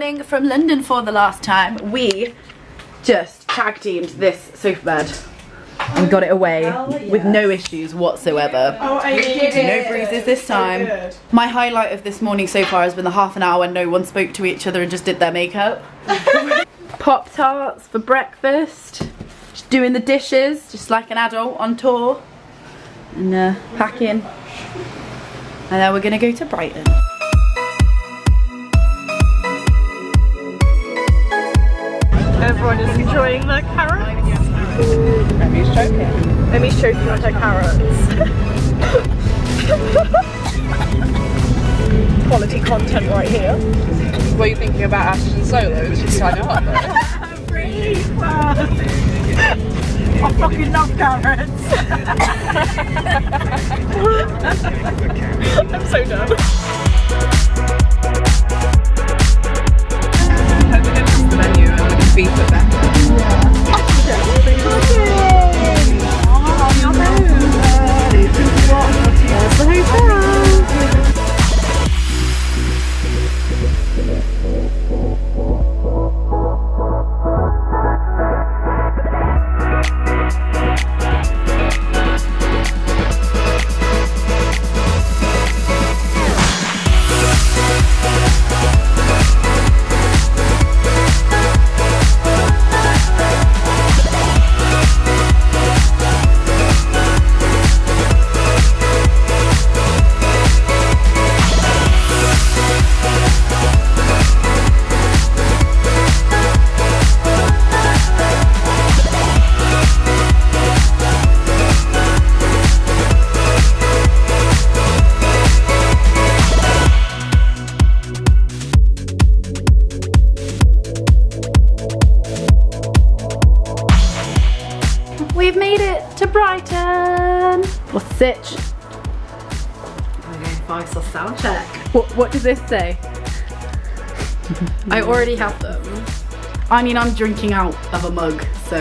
returning from London for the last time, we just tag teamed this sofa bed and got it away with no issues whatsoever. No bruises this time. My highlight of this morning so far has been the half an hour when no one spoke to each other and just did their makeup. Pop-Tarts for breakfast, just doing the dishes, just like an adult on tour, and packing. And now we're gonna go to Brighton. Everyone is enjoying their carrots. Emmy's choking. Emmy's choking on her carrots. Quality content right here. What are you thinking about Ashton solo, which is kind of hot though? I fucking love carrots. I'm so done. We've made it to Brighton. What's it? We're going voice or sound check. What does this say? I already have them. I mean, I'm drinking out of a mug, so.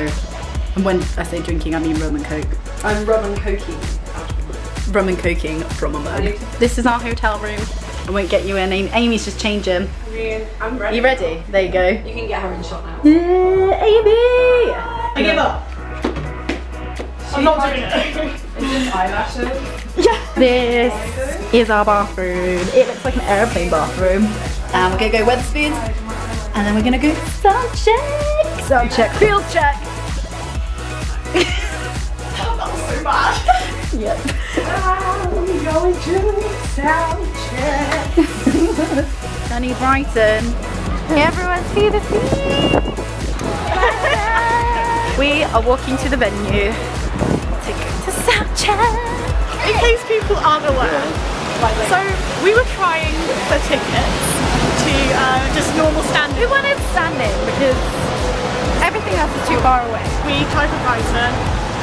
And when I say drinking, I mean rum and coke. I'm rum and coking out of a mug. Rum and coking from a mug. This is our hotel room. I won't get you in. Amy's just changing. I mean, I'm ready. You ready? Now. There you go. You can get her in shot now. Yeah, Amy! I give up. I'm not doing it. Eyelashes. Yeah. This is our bathroom. It looks like an airplane bathroom. And we're gonna go Wetherspoon, and then we're gonna go sound check. Sound check. Field check. That was so bad. Yep. I'm going to sound check. Sunny Brighton. Hey, everyone, see the sea. We are walking to the venue. To sound check. In case people aren't aware, so we were trying for tickets to just normal standing. We wanted standing because everything else is too far away. We tried for Brighton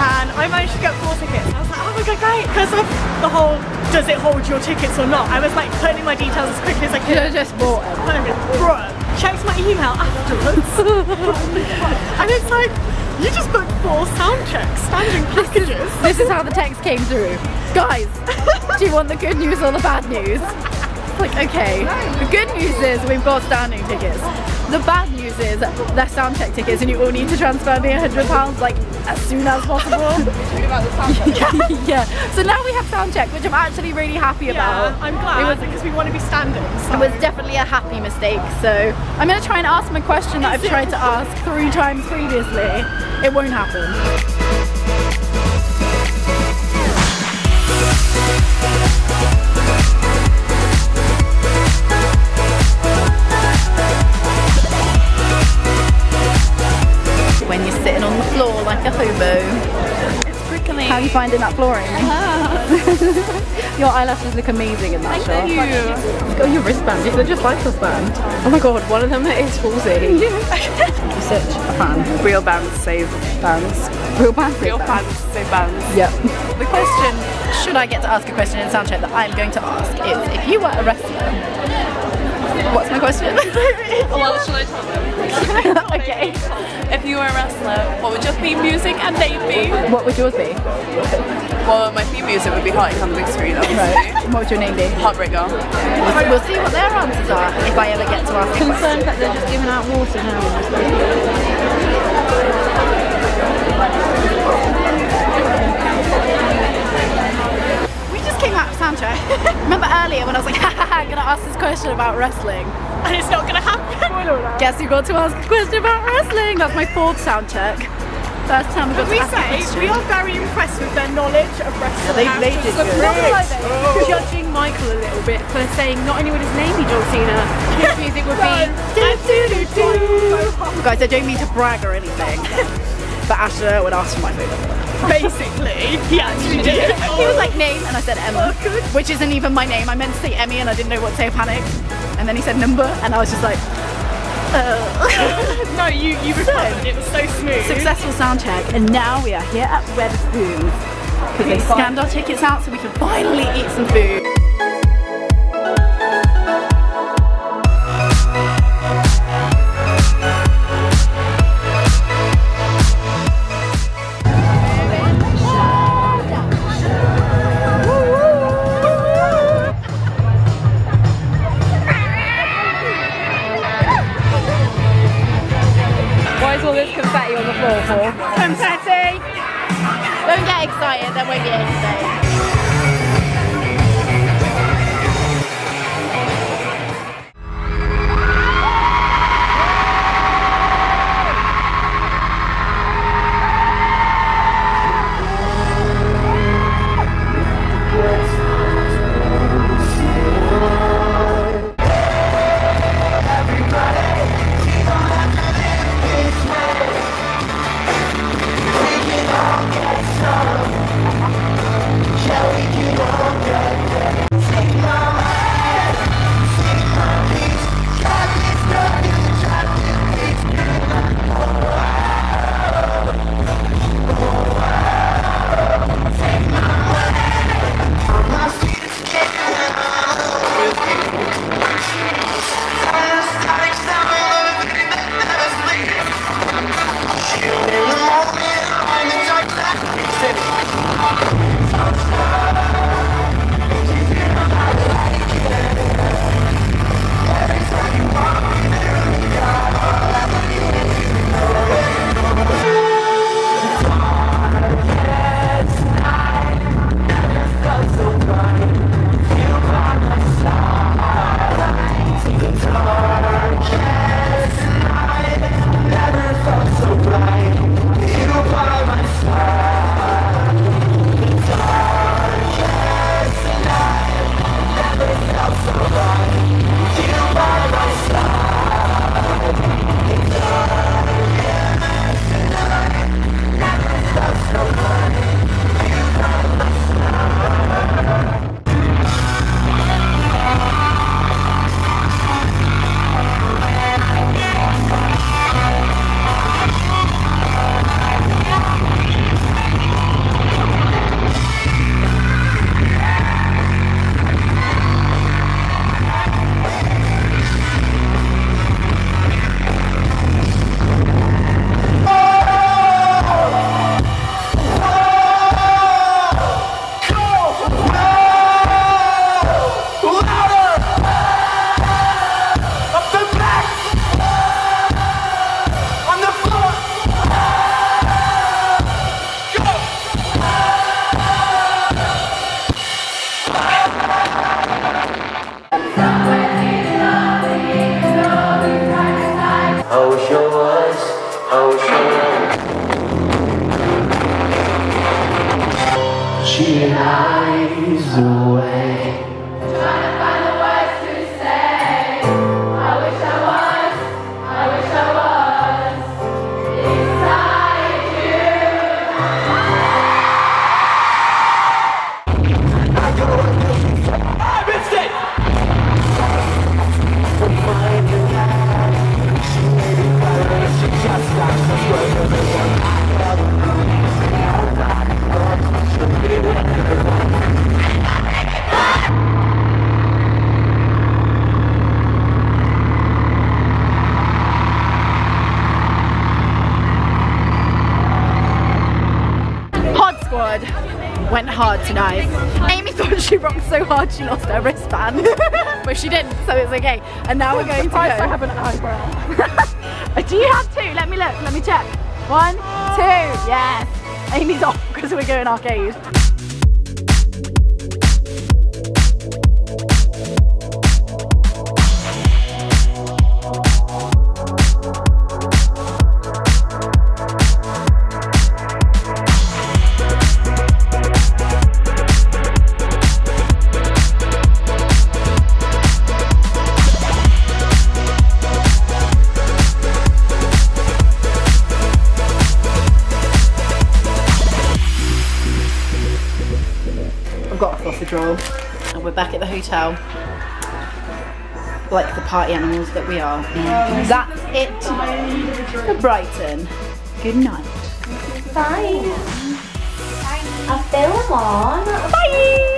and I managed to get 4 tickets. I was like, oh my god, great, because of the whole does it hold your tickets or not, I was like putting my details as quickly as I could. I just bought them. Brought them. Checked my email afterwards. And it's like, you just booked 4 sound checks, standing packages. This is how the text came through. Guys, do you want the good news or the bad news? Like, okay, the good news is we've got standing tickets. The bad news is they're sound check tickets and you all need to transfer me £100 like as soon as possible. Yeah, so now we have sound check, which I'm actually really happy about. Yeah, I'm glad, because we want to be standing. So. It was definitely a happy mistake, so I'm going to try and ask them a question that I've tried to ask 3 times previously. It won't happen. How are you finding that flooring? Your eyelashes look amazing in that shot. Thank you. Look at your wristband. They're just like wristband. Oh my god, one of them is Halsey. I'm such a fan. Real bands save bands. Real bands save bands. Save bands. Yep. The question, should I get to ask a question in soundcheck that I'm going to ask, is if you were a wrestler, What's my question? Well, shall I tell them? Okay. If you were a wrestler, what would your theme music and name be? What would yours be? Well, my theme music would be Heart It Comes Big Screen, obviously. Right. What would your name be? Heartbreaker. We'll see what their answers are if I ever get to ask them. Concerned that they're just giving out water now. We just came out of soundtrack. Remember earlier when I was like, haha, I'm gonna ask this question about wrestling? And it's not gonna happen. Guess you got to ask a question about wrestling. That's my fourth sound check. First time we got to ask a question. We are very impressed with their knowledge of wrestling. Yeah, they did good. Like judging Michael a little bit for saying not only would his name be John Cena, his music would be do, do, do, do. Guys, I don't mean to brag or anything, but Ashton Irwin asked for my favourite. Basically, he actually did. He was like, name, and I said Emma, which isn't even my name. I meant to say Emmy and I didn't know what to say, panicked. And then he said number and I was just like, No, you recovered, so, it was so smooth. Successful sound check, and now we are here at Wetherspoon because they scanned our tickets out so we can finally eat some food. Confetti! Don't get excited, there won't be anything. She lies away. I'm trying to find the words to say. I wish I was, I wish I was inside you. I missed it! I missed it! She made it better, she just likes us. went hard tonight. Amy thought she rocked so hard she lost her wristband, but she didn't, so it's okay. And now we're going to go. I have an eyebrow. Do you have two? Let me look. Let me check. One, two. Yes. Amy's off because we're going arcade. And we're back at the hotel, like the party animals that we are. That's it for Brighton. Good night. Bye. Bye. I'll film on. Bye.